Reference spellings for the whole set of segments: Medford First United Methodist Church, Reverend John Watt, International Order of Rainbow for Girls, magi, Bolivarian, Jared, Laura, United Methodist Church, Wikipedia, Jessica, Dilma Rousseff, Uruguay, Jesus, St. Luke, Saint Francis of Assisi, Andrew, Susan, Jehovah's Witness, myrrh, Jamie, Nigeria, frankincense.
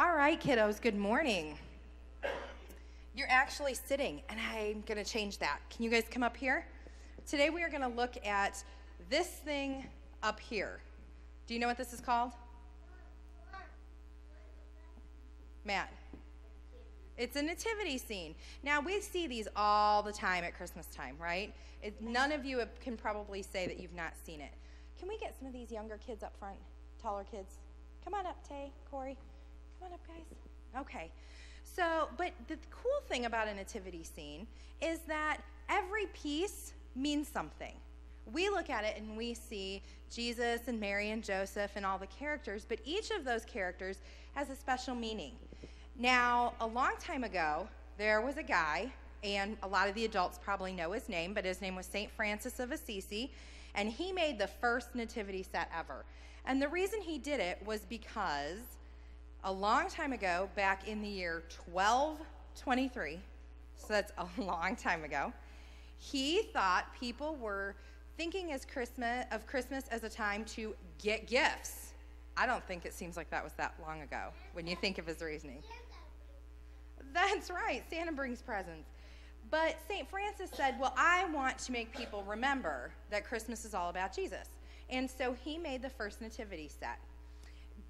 All right, kiddos, good morning. You're actually sitting, and I'm going to change that. Can you guys come up here? Today we are going to look at this thing up here. Do you know what this is called? Matt. It's a nativity scene. Now, we see these all the time at Christmas time, right? None of you can probably say that you've not seen it. Can we get some of these younger kids up front, taller kids? Come on up, Tay, Corey. Come on up, guys. Okay. So, but the cool thing about a nativity scene is that every piece means something. We look at it and we see Jesus and Mary and Joseph and all the characters, but each of those characters has a special meaning. Now, a long time ago, there was a guy, and a lot of the adults probably know his name, but his name was Saint Francis of Assisi, and he made the first nativity set ever. And the reason he did it was because a long time ago, back in the year 1223, so that's a long time ago, he thought people were thinking of Christmas as a time to get gifts. I don't think it seems like that was that long ago when you think of his reasoning. That's right, Santa brings presents. But St. Francis said, well, I want to make people remember that Christmas is all about Jesus. And so he made the first nativity set.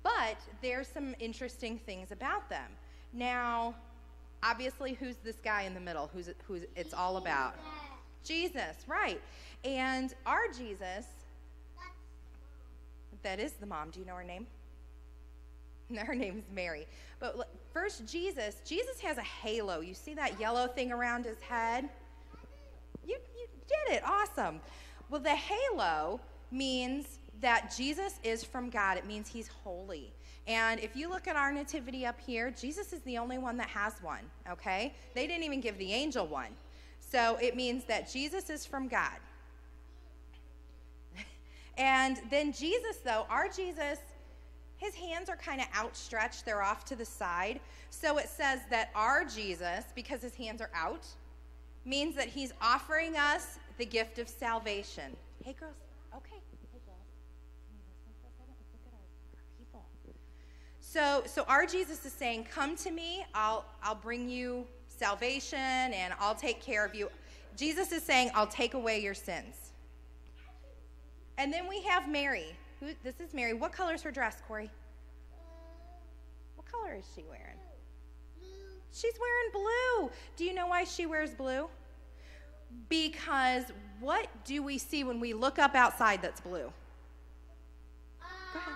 But there's some interesting things about them. Now, obviously, who's this guy in the middle? Who's it's all about? Jesus, right. And our Jesus, that is the mom. Do you know her name? Her name's Mary. But look, first, Jesus has a halo. You see that yellow thing around his head? You did it. Awesome. Well, the halo means that Jesus is from God. It means he's holy. And if you look at our nativity up here, Jesus is the only one that has one, okay? They didn't even give the angel one. So it means that Jesus is from God. And then Jesus, though, our Jesus, his hands are kind of outstretched. They're off to the side. So it says that our Jesus, because his hands are out, means that he's offering us the gift of salvation. Hey, girls. Okay. Hey, girls. Can you listen for a second? Let's look at our people. So our Jesus is saying, come to me. I'll bring you salvation, and I'll take care of you. Jesus is saying, I'll take away your sins. And then we have Mary. This is Mary. What color is her dress, Corey? What color is she wearing? Blue. She's wearing blue. Do you know why she wears blue? Because what do we see when we look up outside that's blue? Go ahead.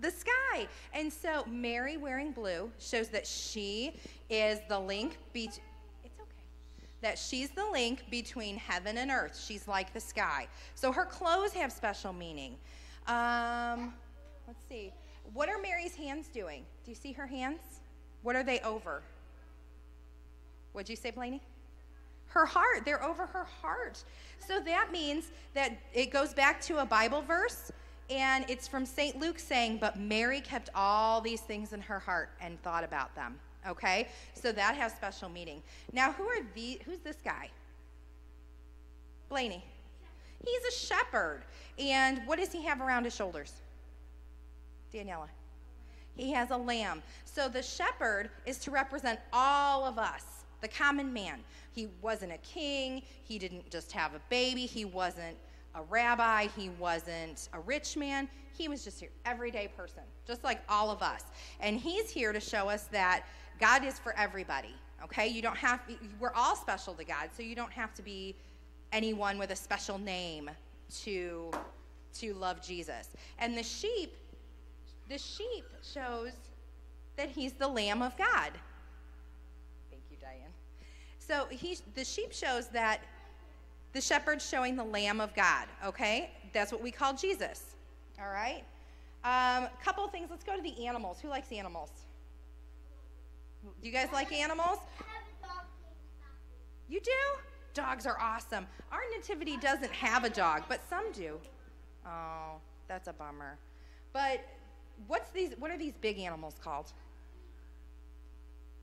The sky. And so Mary wearing blue shows that she is the link between... that she's the link between heaven and earth. She's like the sky. So her clothes have special meaning. Let's see. What are Mary's hands doing? Do you see her hands? What are they over? What'd you say, Blaney? Her heart. They're over her heart. So that means that it goes back to a Bible verse, and it's from St. Luke saying, but Mary kept all these things in her heart and thought about them. Okay, so that has special meaning. Now, who's this guy? Blaney. He's a shepherd. And what does he have around his shoulders? Daniela. He has a lamb. So the shepherd is to represent all of us, the common man. He wasn't a king. He didn't just have a baby. He wasn't a rabbi. He wasn't a rich man. He was just your everyday person, just like all of us. And he's here to show us that God is for everybody, okay? We're all special to God, so you don't have to be anyone with a special name to love Jesus. And the sheep shows that he's the Lamb of God. Thank you, Diane. So the sheep shows that the shepherd's showing the Lamb of God, okay? That's what we call Jesus, all right? Couple things. Let's go to the animals. Who likes animals? Do you guys like animals? I have a dog named Poppy. You do? Dogs are awesome. Our nativity doesn't have a dog, but some do. Oh, that's a bummer. But what are these big animals called?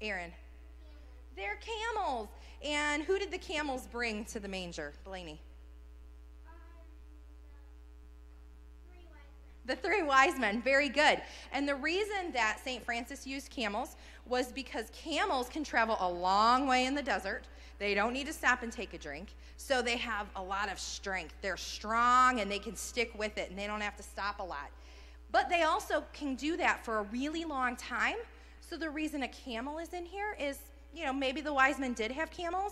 Aaron. They're camels. And who did the camels bring to the manger? Blaney. The three wise men, very good. And the reason that St. Francis used camels was because camels can travel a long way in the desert. They don't need to stop and take a drink. So they have a lot of strength. They're strong and they can stick with it and they don't have to stop a lot. But they also can do that for a really long time. So the reason a camel is in here is, you know, maybe the wise men did have camels,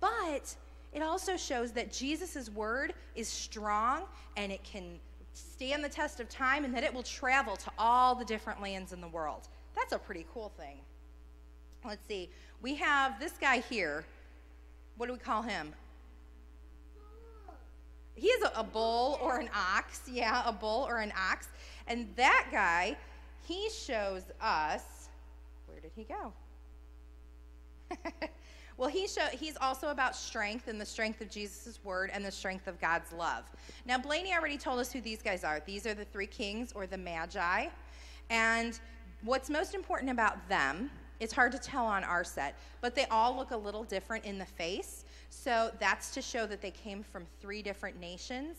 but it also shows that Jesus' word is strong and it can stand the test of time and that it will travel to all the different lands in the world. That's a pretty cool thing. Let's see. We have this guy here. What do we call him? He is a bull or an ox. Yeah, a bull or an ox. And that guy, he shows us, where did he go? Well, he's also about strength and the strength of Jesus' word and the strength of God's love. Now, Blaney already told us who these guys are. These are the three kings or the magi. And what's most important about them, it's hard to tell on our set, but they all look a little different in the face. So that's to show that they came from three different nations,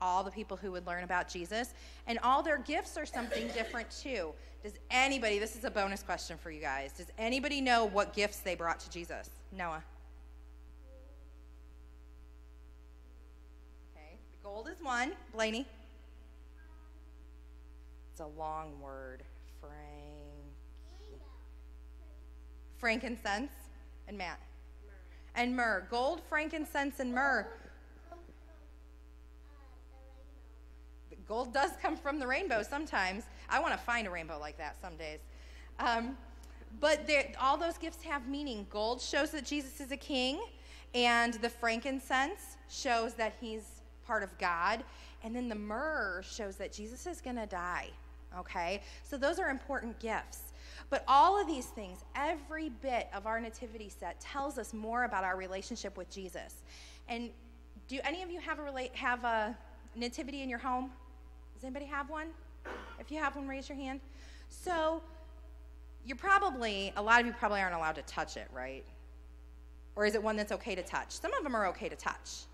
all the people who would learn about Jesus. And all their gifts are something different too. Does anybody, this is a bonus question for you guys, does anybody know what gifts they brought to Jesus? Noah. Okay, the gold is one. Blaney. It's a long word. Frankincense and Matt. And myrrh. Gold, frankincense, and myrrh. Gold does come from the rainbow sometimes. I want to find a rainbow like that some days. But all those gifts have meaning. Gold shows that Jesus is a king, and the frankincense shows that he's part of God, and then the myrrh shows that Jesus is going to die, okay? So those are important gifts. But all of these things, every bit of our nativity set tells us more about our relationship with Jesus. And do any of you have a nativity in your home? Does anybody have one? If you have one, raise your hand. So a lot of you probably aren't allowed to touch it, right? Or is it one that's okay to touch? Some of them are okay to touch.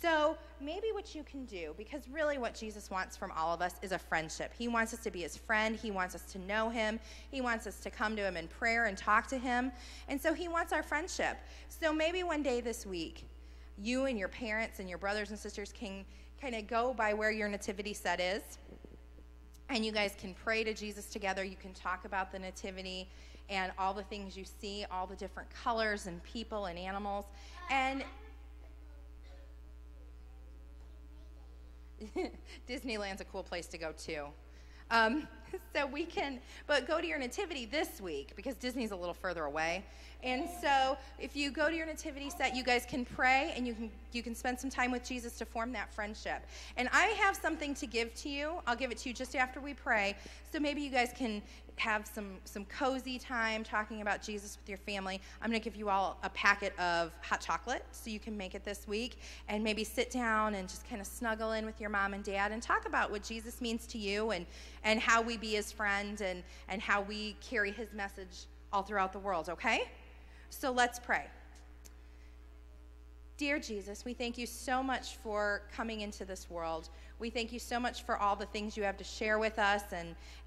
So maybe what you can do, because really what Jesus wants from all of us is a friendship. He wants us to be his friend. He wants us to know him. He wants us to come to him in prayer and talk to him. And so he wants our friendship. So maybe one day this week, you and your parents and your brothers and sisters can kind of go by where your nativity set is. And you guys can pray to Jesus together. You can talk about the nativity and all the things you see, all the different colors and people and animals. And Disneyland's a cool place to go too. But go to your nativity this week because Disney's a little further away. And so if you go to your nativity set, you guys can pray and you can spend some time with Jesus to form that friendship. And I have something to give to you. I'll give it to you just after we pray. So maybe you guys can have some cozy time talking about Jesus with your family. I'm going to give you all a packet of hot chocolate so you can make it this week and maybe sit down and just kind of snuggle in with your mom and dad and talk about what Jesus means to you and how we be his friend and how we carry his message all throughout the world, okay? So let's pray. Dear Jesus, we thank you so much for coming into this world. We thank you so much for all the things you have to share with us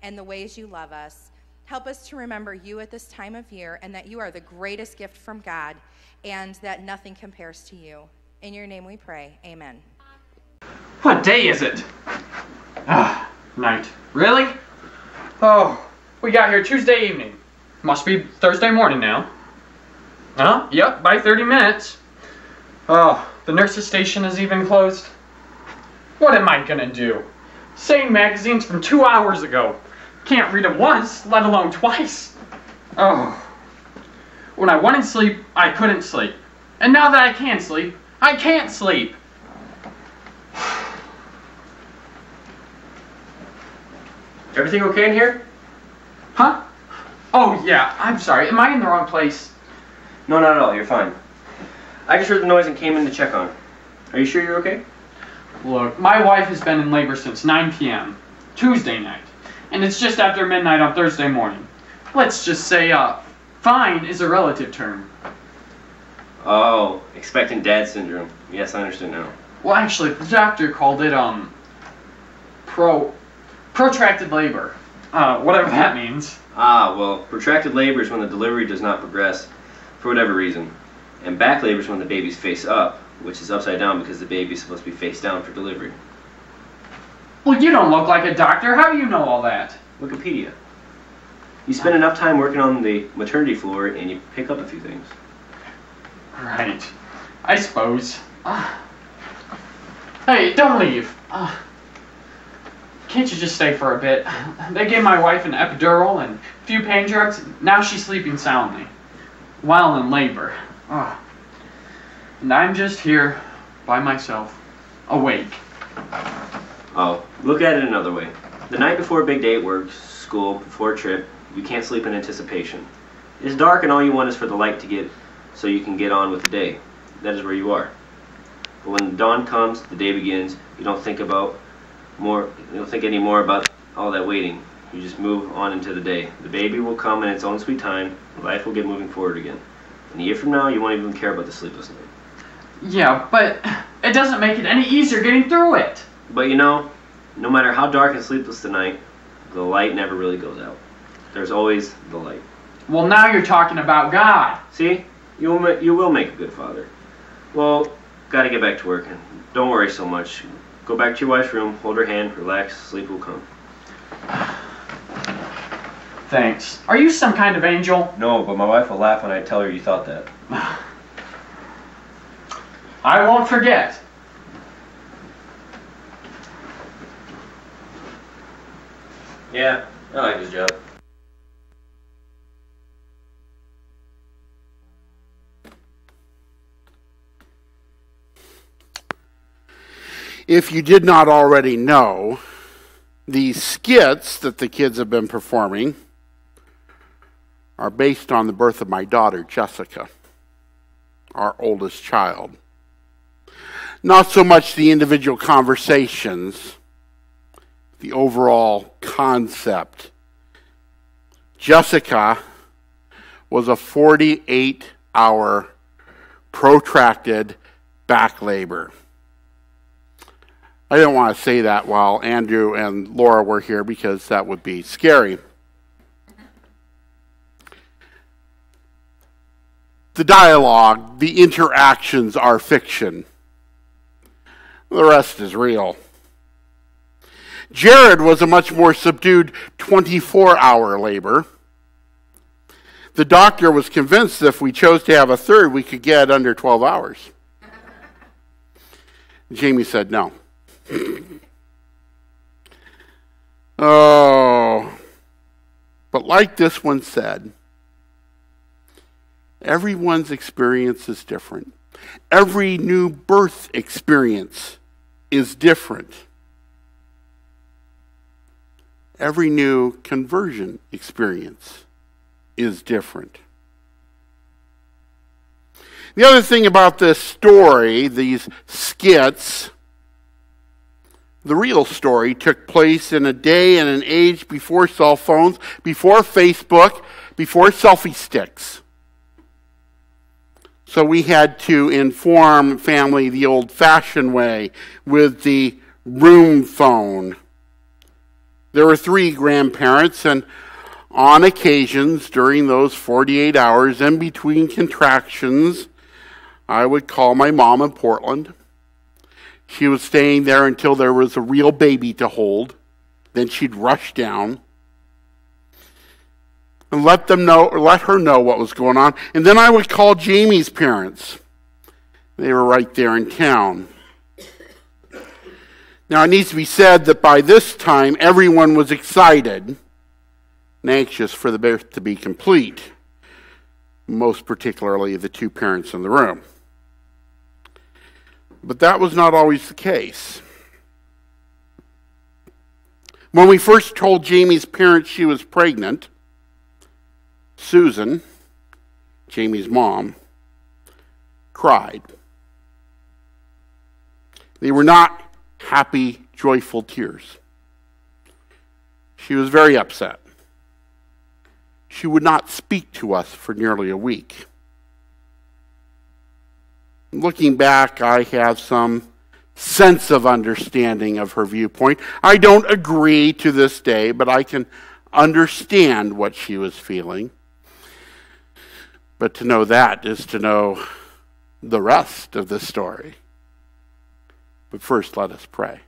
and the ways you love us. Help us to remember you at this time of year and that you are the greatest gift from God and that nothing compares to you. In your name we pray. Amen. What day is it? Ah, night. Really? Oh, we got here Tuesday evening. Must be Thursday morning now. Huh? Yep, by 30 minutes. Oh, the nurse's station is even closed. What am I gonna do? Same magazines from 2 hours ago. Can't read it once, let alone twice. Oh. When I wanted sleep, I couldn't sleep. And now that I can sleep, I can't sleep. Everything okay in here? Huh? Oh, yeah, I'm sorry. Am I in the wrong place? No, not at all. You're fine. I just heard the noise and came in to check on. Are you sure you're okay? Look, my wife has been in labor since 9 p.m. Tuesday night, and it's just after midnight on Thursday morning. Let's just say, fine is a relative term. Oh, expectant dad syndrome. Yes, I understand now. Well, actually, the doctor called it, protracted labor, whatever that means. Ah, well, protracted labor is when the delivery does not progress for whatever reason. And back labor is when the baby's face up, which is upside down because the baby's supposed to be face down for delivery. Well, you don't look like a doctor. How do you know all that? Wikipedia. You spend enough time working on the maternity floor and you pick up a few things. Right. I suppose. Hey, don't leave. Can't you just stay for a bit? They gave my wife an epidural and a few pain drugs. Now she's sleeping soundly while in labor. And I'm just here by myself, awake. Oh, look at it another way. The night before a big day at work, school, before a trip, you can't sleep in anticipation. It's dark and all you want is for the light to get so you can get on with the day. That is where you are. But when the dawn comes, the day begins, you don't think anymore about all that waiting. You just move on into the day. The baby will come in its own sweet time, life will get moving forward again. And a year from now, you won't even care about the sleepless night. Yeah, but it doesn't make it any easier getting through it. But you know, no matter how dark and sleepless the night, the light never really goes out. There's always the light. Well, now you're talking about God. See? You will make a good father. Well, gotta get back to work, and don't worry so much. Go back to your wife's room, hold her hand, relax, sleep will come. Thanks. Are you some kind of angel? No, but my wife will laugh when I tell her you thought that. I won't forget. Yeah, I like his job. If you did not already know, the skits that the kids have been performing are based on the birth of my daughter, Jessica, our oldest child. Not so much the individual conversations, the overall concept. Jessica was a 48-hour protracted back labor. I didn't want to say that while Andrew and Laura were here because that would be scary. The dialogue, the interactions are fiction. The rest is real. Jared was a much more subdued 24-hour labor. The doctor was convinced that if we chose to have a third, we could get under 12 hours. Jamie said no. Oh, but like this one said, everyone's experience is different. Every new birth experience is different. Every new conversion experience is different. The other thing about this story, these skits, the real story took place in a day and an age before cell phones, before Facebook, before selfie sticks. So we had to inform family the old-fashioned way with the room phone. There were three grandparents, and on occasions during those 48 hours in between contractions, I would call my mom in Portland. She was staying there until there was a real baby to hold. Then she'd rush down and let her know what was going on. And then I would call Jamie's parents. They were right there in town. Now, it needs to be said that by this time, everyone was excited and anxious for the birth to be complete, most particularly the two parents in the room. But that was not always the case. When we first told Jamie's parents she was pregnant, Susan, Jamie's mom, cried. They were not happy, joyful tears. She was very upset. She would not speak to us for nearly a week. Looking back, I have some sense of understanding of her viewpoint. I don't agree to this day, but I can understand what she was feeling. But to know that is to know the rest of the story. But first, let us pray.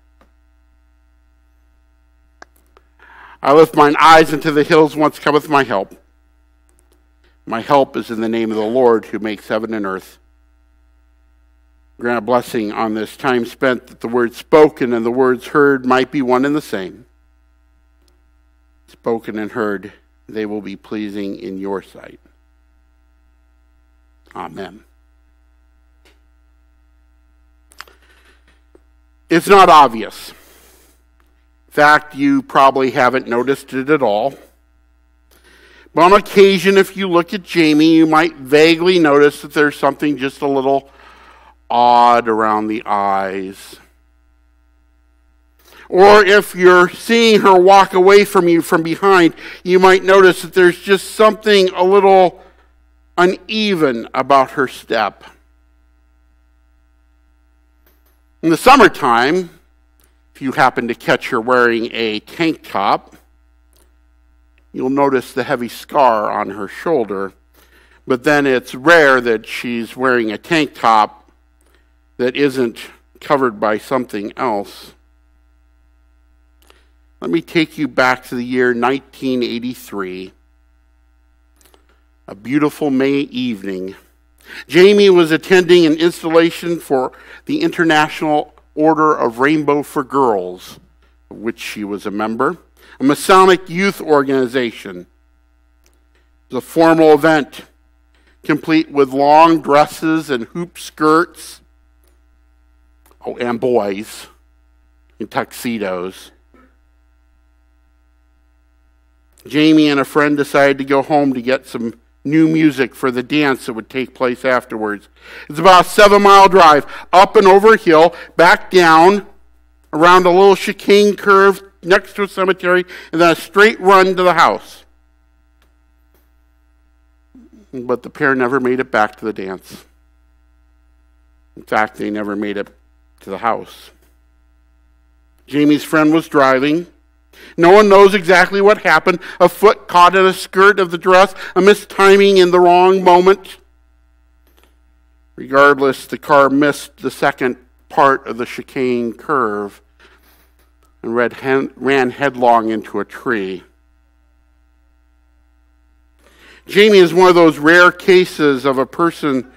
I lift mine eyes unto the hills, whence cometh my help. My help is in the name of the Lord, who makes heaven and earth. Grant a blessing on this time spent, that the words spoken and the words heard might be one and the same. Spoken and heard, they will be pleasing in your sight. Amen. It's not obvious. In fact, you probably haven't noticed it at all. But on occasion, if you look at Jamie, you might vaguely notice that there's something just a little odd around the eyes. Or if you're seeing her walk away from you from behind, you might notice that there's just something a little uneven about her step. In the summertime, if you happen to catch her wearing a tank top, you'll notice the heavy scar on her shoulder, but then it's rare that she's wearing a tank top that isn't covered by something else. Let me take you back to the year 1983, a beautiful May evening. Jamie was attending an installation for the International Order of Rainbow for Girls, of which she was a member. A Masonic youth organization. It was a formal event, complete with long dresses and hoop skirts. Oh, and boys in tuxedos. Jamie and a friend decided to go home to get some new music for the dance that would take place afterwards. It's about a 7-mile drive, up and over a hill, back down, around a little chicane curve, next to a cemetery, and then a straight run to the house. But the pair never made it back to the dance. In fact, they never made it to the house. Jamie's friend was driving. No one knows exactly what happened. A foot caught in a skirt of the dress, a mistiming in the wrong moment. Regardless, the car missed the second part of the chicane curve and ran headlong into a tree. Jamie is one of those rare cases of a person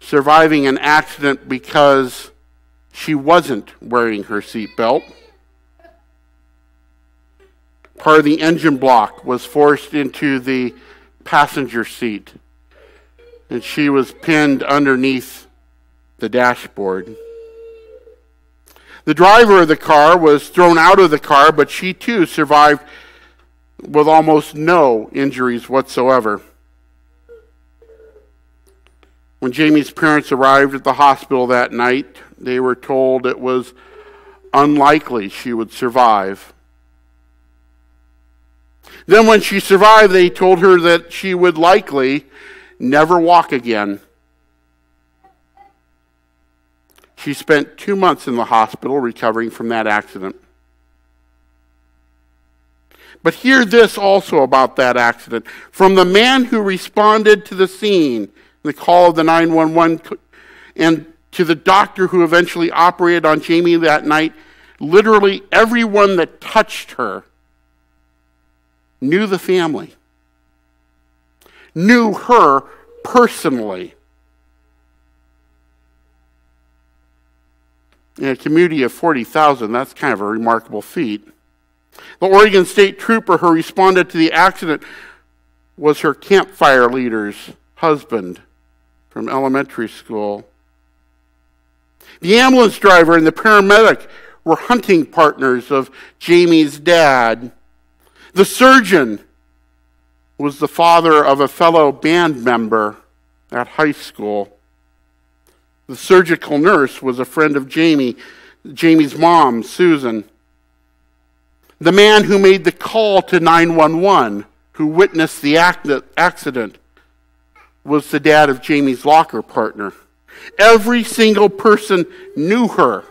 surviving an accident because she wasn't wearing her seatbelt. Part of the engine block was forced into the passenger seat, and she was pinned underneath the dashboard. The driver of the car was thrown out of the car, but she too survived with almost no injuries whatsoever. When Jamie's parents arrived at the hospital that night, they were told it was unlikely she would survive. Then when she survived, they told her that she would likely never walk again. She spent 2 months in the hospital recovering from that accident. But hear this also about that accident. From the man who responded to the scene, the call of the 911, and to the doctor who eventually operated on Jamie that night, literally everyone that touched her knew the family, knew her personally. In a community of 40,000, that's kind of a remarkable feat. The Oregon State Trooper who responded to the accident was her campfire leader's husband from elementary school. The ambulance driver and the paramedic were hunting partners of Jamie's dad. The surgeon was the father of a fellow band member at high school. The surgical nurse was a friend of Jamie's mom, Susan. The man who made the call to 911, who witnessed the accident, was the dad of Jamie's locker partner. Every single person knew her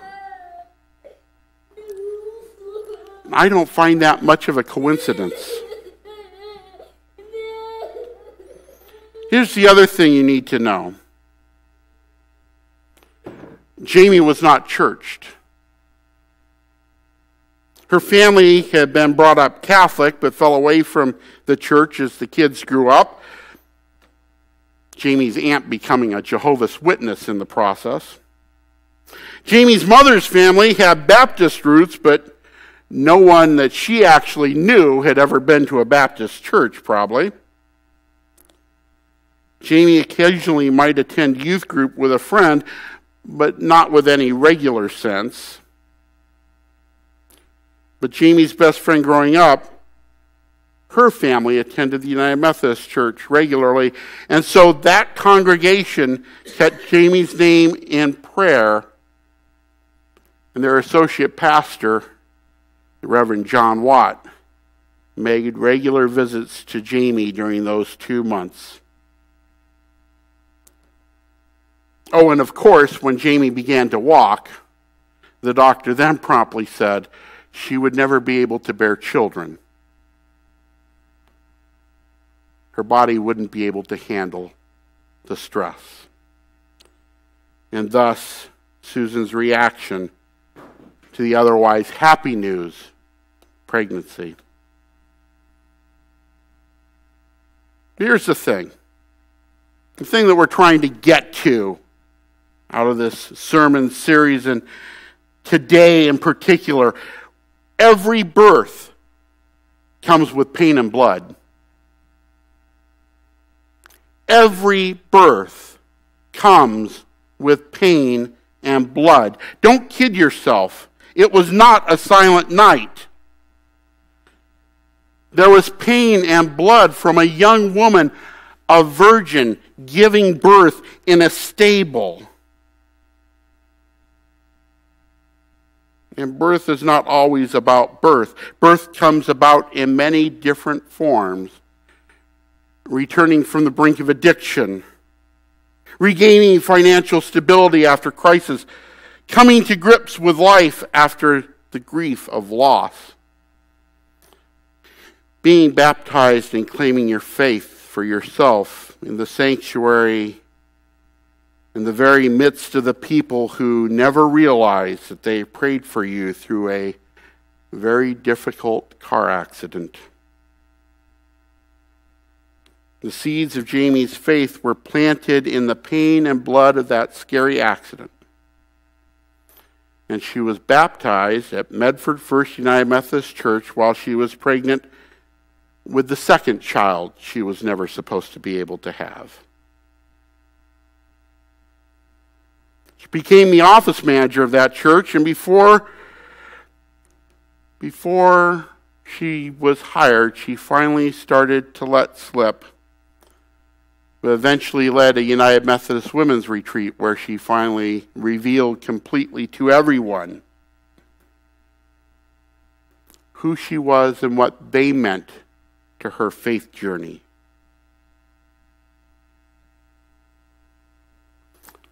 I don't find that much of a coincidence. Here's the other thing you need to know. Jamie was not churched. Her family had been brought up Catholic, but fell away from the church as the kids grew up. Jamie's aunt becoming a Jehovah's Witness in the process. Jamie's mother's family had Baptist roots, but no one that she actually knew had ever been to a Baptist church, probably. Jamie occasionally might attend youth group with a friend, but not with any regular sense. But Jamie's best friend growing up, her family attended the United Methodist Church regularly, and so that congregation kept Jamie's name in prayer, and their associate pastor, the Reverend John Watt, made regular visits to Jamie during those 2 months. Oh, and of course, when Jamie began to walk, the doctor then promptly said she would never be able to bear children. Her body wouldn't be able to handle the stress. And thus, Susan's reaction to the otherwise happy news, pregnancy. Here's the thing that we're trying to get to out of this sermon series, and today in particular, every birth comes with pain and blood. Every birth comes with pain and blood. Don't kid yourself. It was not a silent night. There was pain and blood from a young woman, a virgin, giving birth in a stable. And birth is not always about birth. Birth comes about in many different forms. Returning from the brink of addiction, regaining financial stability after crisis, coming to grips with life after the grief of loss, being baptized and claiming your faith for yourself in the sanctuary, in the very midst of the people who never realized that they prayed for you through a very difficult car accident. The seeds of Jamie's faith were planted in the pain and blood of that scary accident. And she was baptized at Medford First United Methodist Church while she was pregnant with the second child she was never supposed to be able to have. She became the office manager of that church, and before she was hired, she finally started to let slip, but eventually led a United Methodist women's retreat where she finally revealed completely to everyone who she was and what they meant to her faith journey.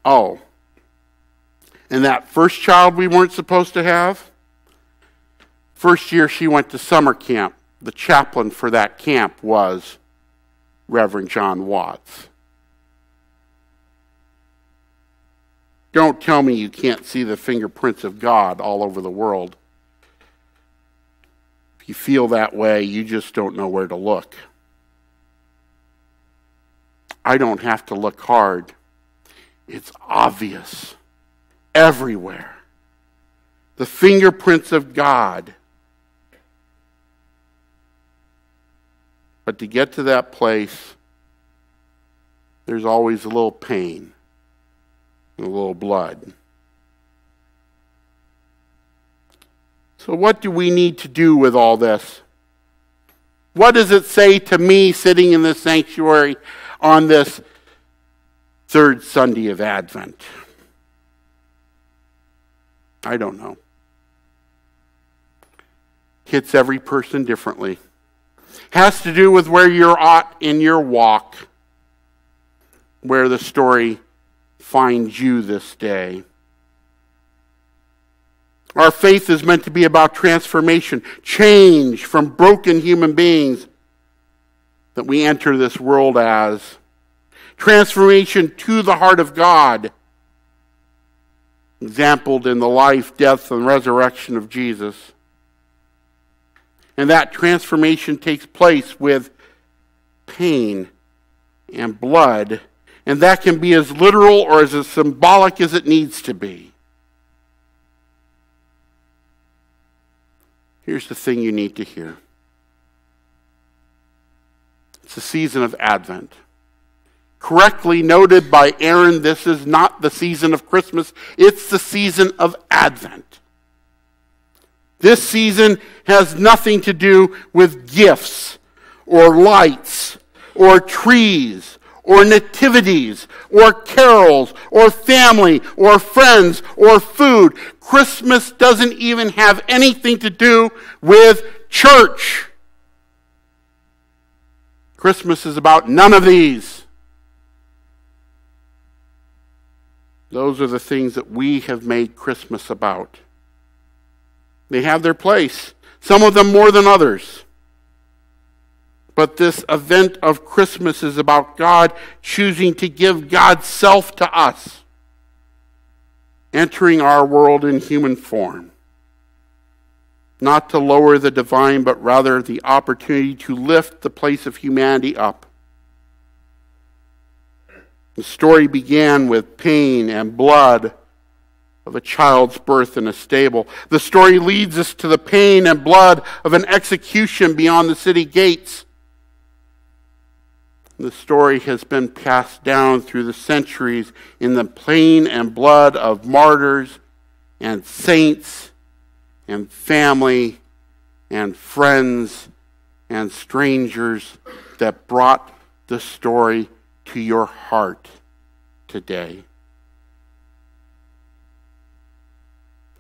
Oh, and that first child we weren't supposed to have? First year she went to summer camp, the chaplain for that camp was Reverend John Watts. Don't tell me you can't see the fingerprints of God all over the world. If you feel that way, you just don't know where to look. I don't have to look hard. It's obvious everywhere. The fingerprints of God. But to get to that place, there's always a little pain and a little blood. So what do we need to do with all this? What does it say to me sitting in this sanctuary on this third Sunday of Advent? I don't know. Hits every person differently. Has to do with where you're at in your walk, where the story finds you this day. Our faith is meant to be about transformation, change from broken human beings that we enter this world as. Transformation to the heart of God, exampled in the life, death, and resurrection of Jesus. And that transformation takes place with pain and blood, and that can be as literal or as symbolic as it needs to be. Here's the thing you need to hear. It's the season of Advent. Correctly noted by Aaron, this is not the season of Christmas. It's the season of Advent. This season has nothing to do with gifts or lights or trees or nativities or carols or family or friends or food. Christmas doesn't even have anything to do with church. Christmas is about none of these. Those are the things that we have made Christmas about. They have their place, some of them more than others. But this event of Christmas is about God choosing to give God's self to us, entering our world in human form, not to lower the divine, but rather the opportunity to lift the place of humanity up. The story began with pain and blood of a child's birth in a stable. The story leads us to the pain and blood of an execution beyond the city gates. The story has been passed down through the centuries in the pain and blood of martyrs and saints and family and friends and strangers that brought the story to your heart today.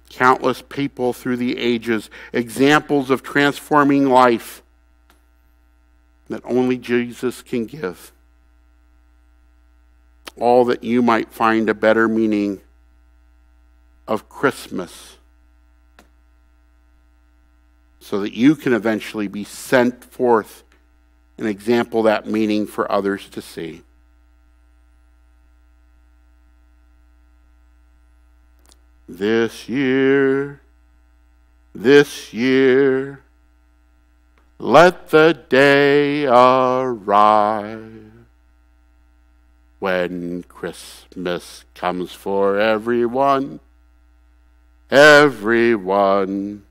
Countless people through the ages, examples of transforming life that only Jesus can give. All that you might find a better meaning of Christmas, so that you can eventually be sent forth and example that meaning for others to see. This year, let the day arrive when Christmas comes for everyone, everyone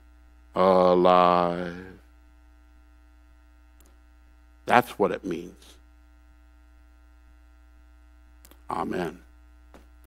alive. That's what it means. Amen.